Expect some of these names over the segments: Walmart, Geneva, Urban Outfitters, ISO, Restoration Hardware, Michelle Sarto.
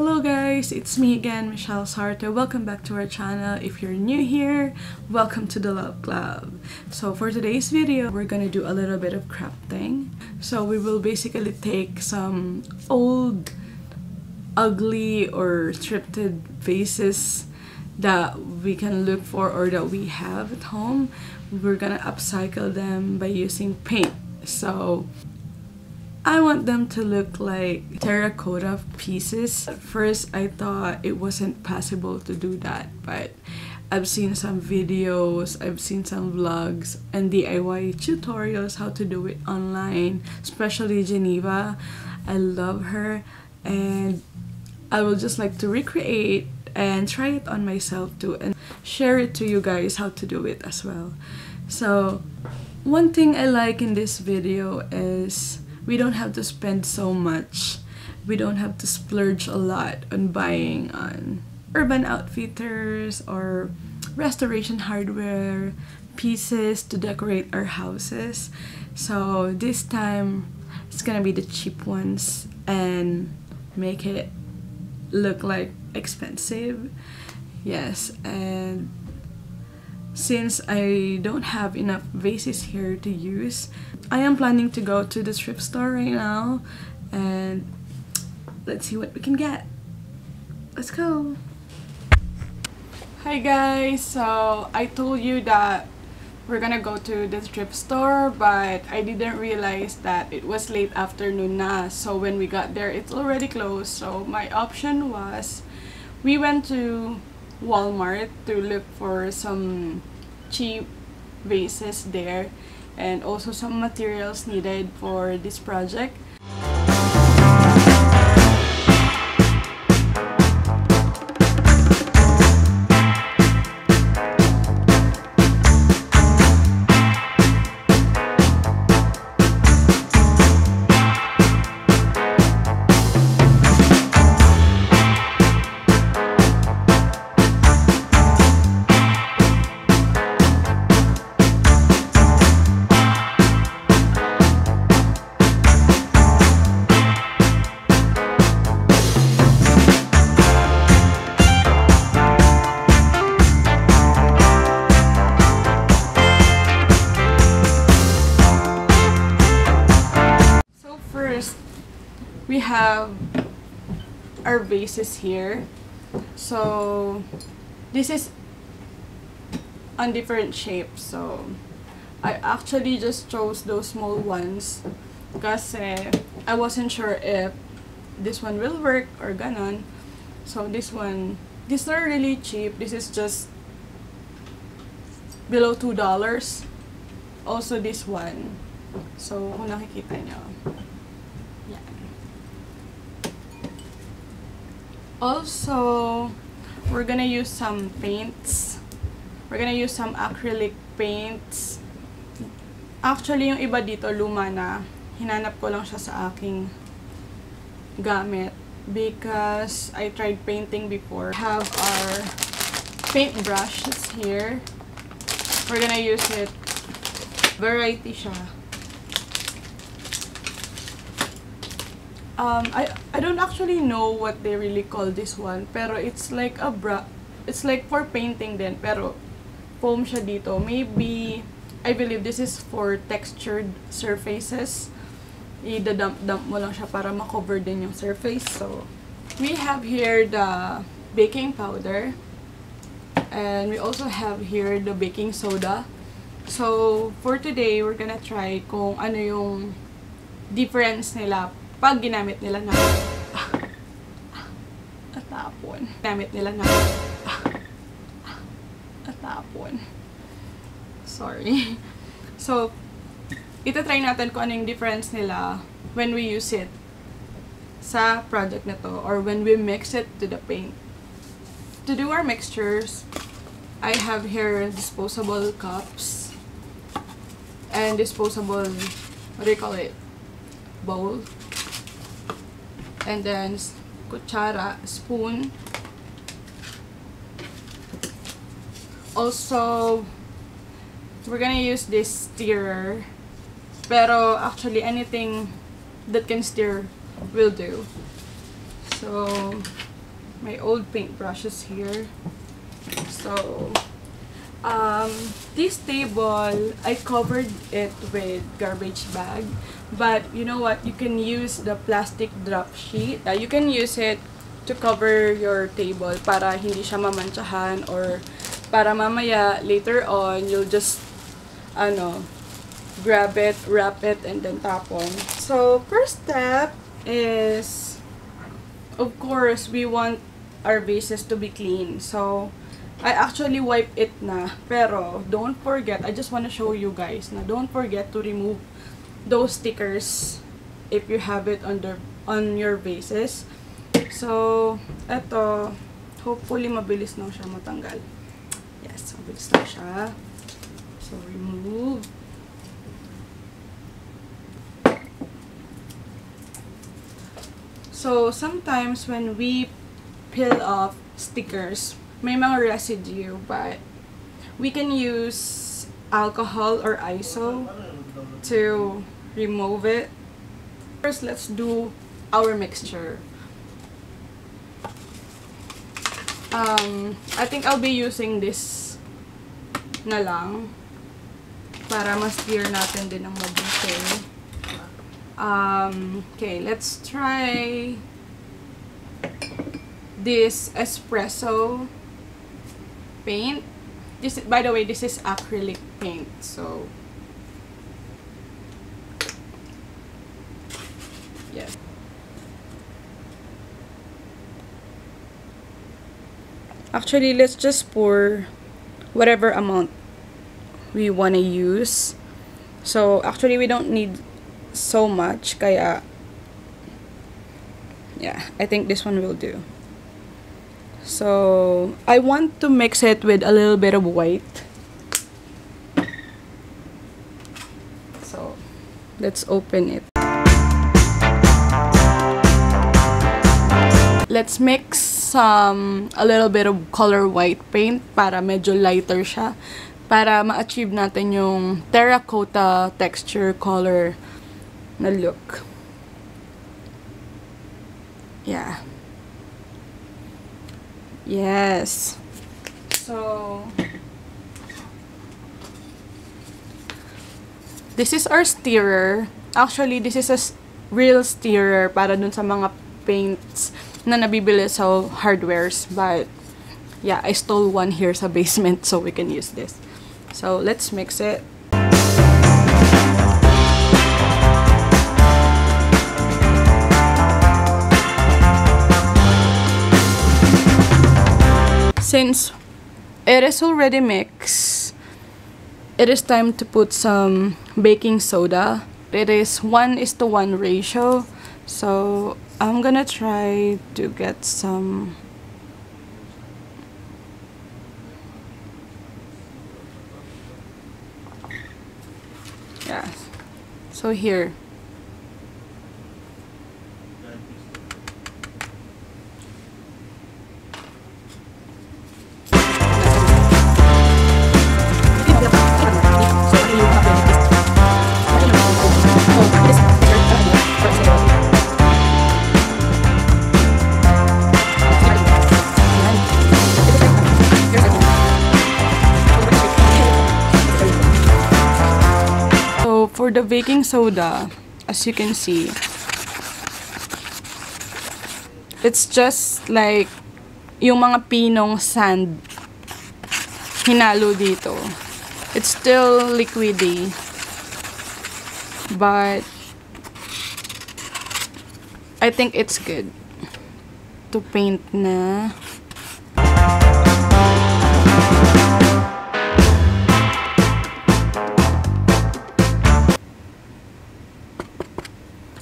Hello guys, it's me again, Michelle Sarto. Welcome back to our channel. If you're new here, welcome to the Love Club. So for today's video, we're gonna do a little bit of crafting. So we will basically take some old, ugly, or thrifted vases that we can look for or that we have at home. We're gonna upcycle them by using paint. So I want them to look like terracotta pieces. At first, I thought it wasn't possible to do that, but I've seen some videos, I've seen some vlogs and DIY tutorials how to do it online, especially Geneva. I love her and I will just like to recreate and try it on myself too and share it to you guys how to do it as well. So one thing I like in this video is we don't have to spend so much. We don't have to splurge a lot on buying on Urban Outfitters or Restoration Hardware pieces to decorate our houses. So this time it's gonna be the cheap ones and make it look like expensive. Yes, and since I don't have enough vases here to use, I am planning to go to the thrift store right now and let's see what we can get. Let's go! Hi guys! So I told you that we're gonna go to the thrift store, but I didn't realize that it was late afternoon na. So when we got there, it's already closed. So my option was we went to Walmart to look for some cheap vases there and also some materials needed for this project. We have our vases here. So this is on different shapes, so I actually just chose those small ones because I wasn't sure if this one will work or ganon. So this one, these are really cheap. This is just below $2. Also this one, so kung nakikita nyo. Also, we're gonna use some paints. We're gonna use some acrylic paints. Actually, yung iba dito, luma na. Hinanap ko lang siya sa aking gamit because I tried painting before. We have our paint brushes here. We're gonna use it. Variety siya. I don't actually know what they really call this one, pero it's like a brush. It's like for painting din, pero foam siya dito. Maybe, I believe this is for textured surfaces. I-dump mo lang siya para ma-cover din yung surface. So, we have here the baking powder. And we also have here the baking soda. So, for today, we're gonna try kung ano yung difference nila pag ginamit nila na natapon. Sorry. So, itatry natin kung ano yung difference nila when we use it sa project na to or when we mix it to the paint. To do our mixtures, I have here disposable cups and disposable, what do you call it? Bowl. And then kutsara, spoon. Also, we're gonna use this stirrer. Pero actually, anything that can stir will do. So, my old paintbrushes here. So this table, I covered it with garbage bag, but you know what, you can use the plastic drop sheet. You can use it to cover your table para hindi siya mamantsahan, or para mamaya later on you'll just ano, grab it, wrap it, and then tapon. So first step is, of course, we want our vases to be clean. So I actually wipe it na, pero don't forget, I just want to show you guys na don't forget to remove those stickers if you have it on your vases. So eto, hopefully mabilis na siya matanggal. Yes, mabilis na siya. So remove. So sometimes when we peel off stickers, may mga residue, but we can use alcohol or ISO to remove it. First, let's do our mixture. I think I'll be using this na lang para ma-steer natin din ang mabuti. Okay, let's try this espresso paint. This, by the way, this is acrylic paint, so yes. Actually, let's just pour whatever amount we want to use. So actually, we don't need so much, kaya yeah, I think this one will do. So I want to mix it with a little bit of white. So let's open it. Let's mix some a little bit of color white paint para medyo lighter siya, para ma-achieve natin yung terracotta texture color na look. Yeah. Yes. So this is our stirrer. Actually, this is a real stirrer para dun sa mga paints na nabibili sa hardwares, but yeah, I stole one here sa basement, so we can use this. So let's mix it. Since it is already mixed, it is time to put some baking soda. It is 1:1 ratio, so I'm gonna try to get some. Yeah, so here. For the baking soda, as you can see, it's just like yung mga pinong sand hinalo dito. It's still liquidy, but I think it's good to paint na.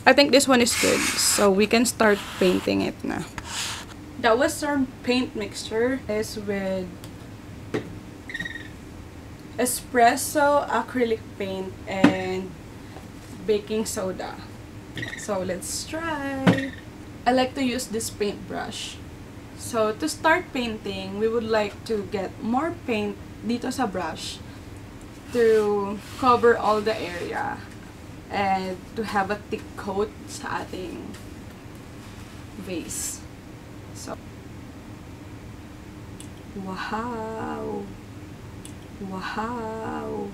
I think this one is good, so we can start painting it na. That was our paint mixture. It's with espresso, acrylic paint, and baking soda. So let's try. I like to use this paintbrush. So to start painting, we would like to get more paint dito sa brush to cover all the area and to have a thick coat sa ating vase. So Wow! Wow!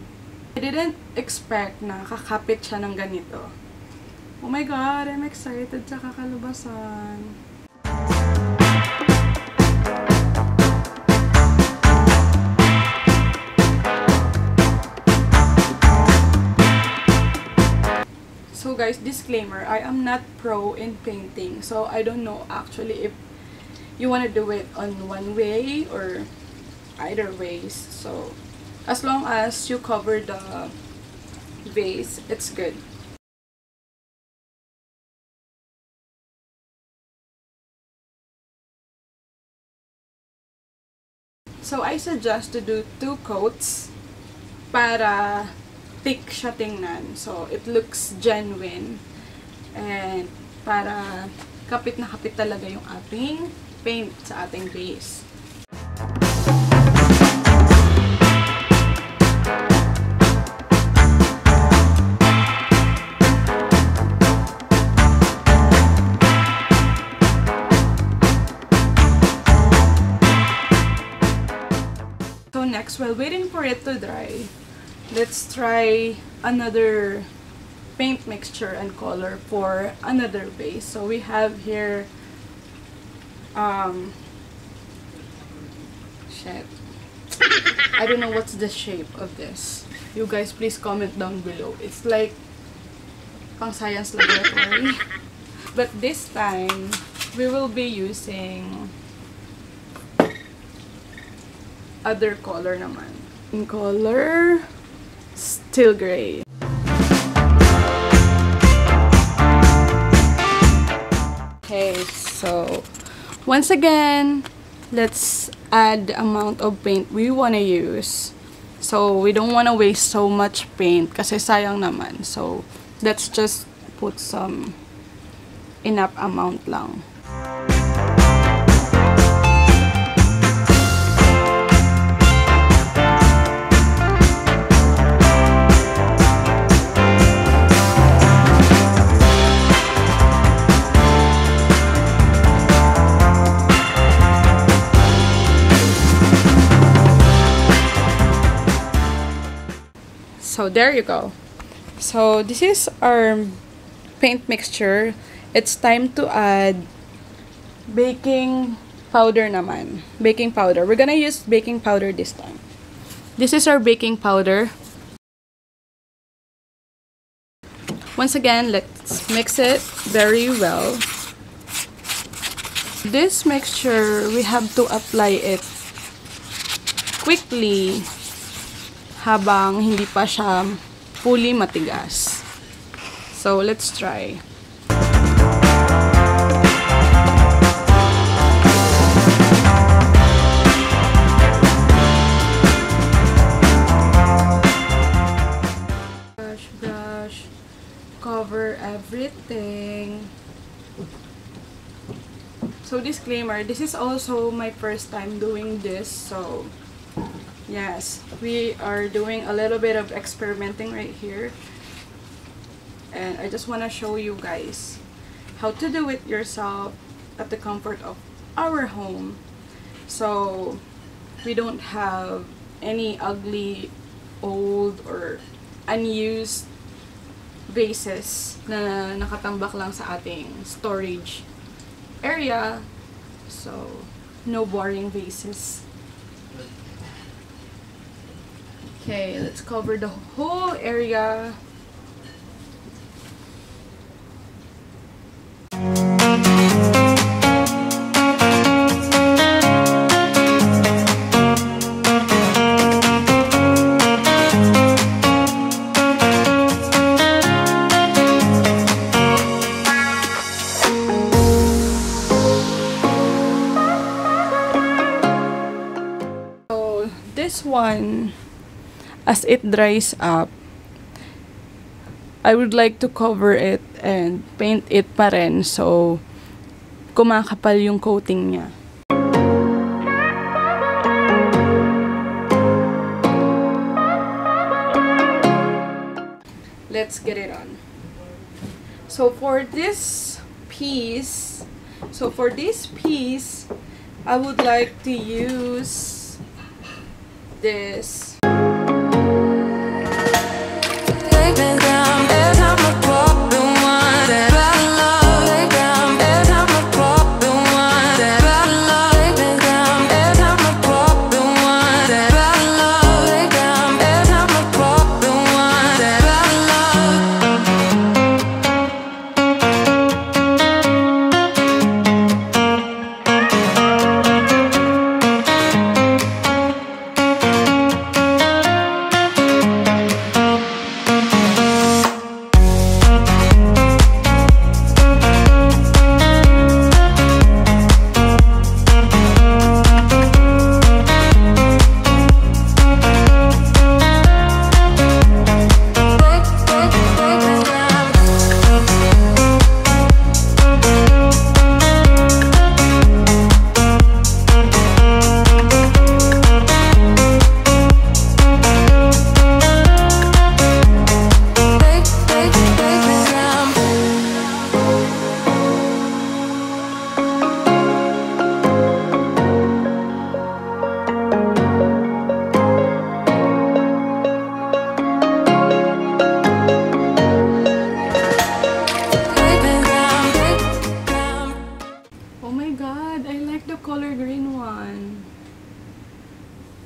I didn't expect na kakapit siya ng ganito. Oh my God! I'm excited sa kakalubasan. So guys, disclaimer, I am not pro in painting. So I don't know actually if you want to do it on one way or either ways. So as long as you cover the vase, it's good. So I suggest to do 2 coats para thick siya tingnan. So it looks genuine and para kapit na kapit talaga yung ating paint sa ating vase. Next, while waiting for it to dry, let's try another paint mixture and color for another base. So we have here shit, I don't know what's the shape of this. You guys please comment down below. It's like pang science laboratory. But this time we will be using other color naman. In color, steel gray. Okay, so once again, let's add the amount of paint we want to use. So we don't want to waste so much paint kasi sayang naman. So let's just put some enough amount lang. So there you go. So this is our paint mixture. It's time to add baking powder naman. Baking powder. We're gonna use baking powder this time. This is our baking powder. Once again, let's mix it very well. This mixture, we have to apply it quickly habang hindi pa siya fully matigas. So let's try. Brush, brush. Cover everything. So disclaimer, this is also my first time doing this, so yes, we are doing a little bit of experimenting right here, and I just want to show you guys how to do it yourself at the comfort of our home, so we don't have any ugly, old, or unused vases na nakatambak lang sa ating storage area, so no boring vases. Okay, let's cover the whole area. So this one, as it dries up, I would like to cover it and paint it pa rin so kumakapal yung coating niya. Let's get it on. So for this piece, I would like to use this.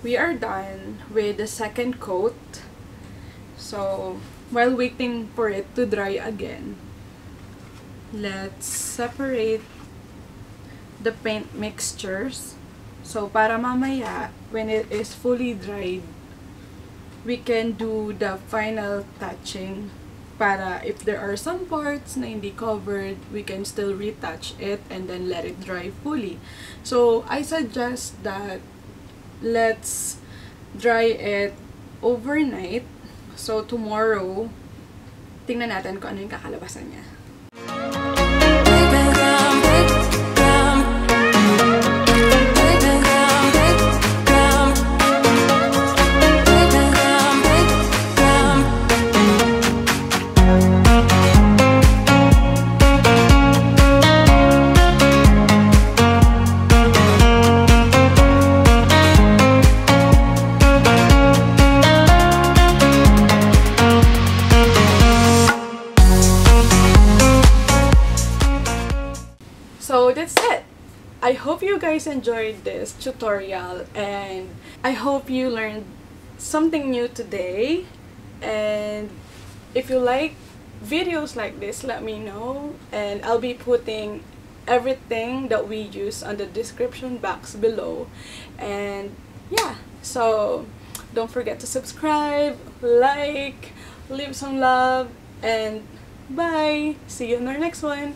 We are done with the second coat, so while waiting for it to dry again, let's separate the paint mixtures so para mamaya when it is fully dried we can do the final touching para if there are some parts na hindi covered, we can still retouch it and then let it dry fully. So I suggest that let's dry it overnight. So tomorrow, tingnan natin kung ano yung kakalabasan niya. So that's it. I hope you guys enjoyed this tutorial and I hope you learned something new today. And if you like videos like this, let me know, and I'll be putting everything that we use on the description box below. And yeah, so don't forget to subscribe, like, leave some love, and bye. See you in our next one.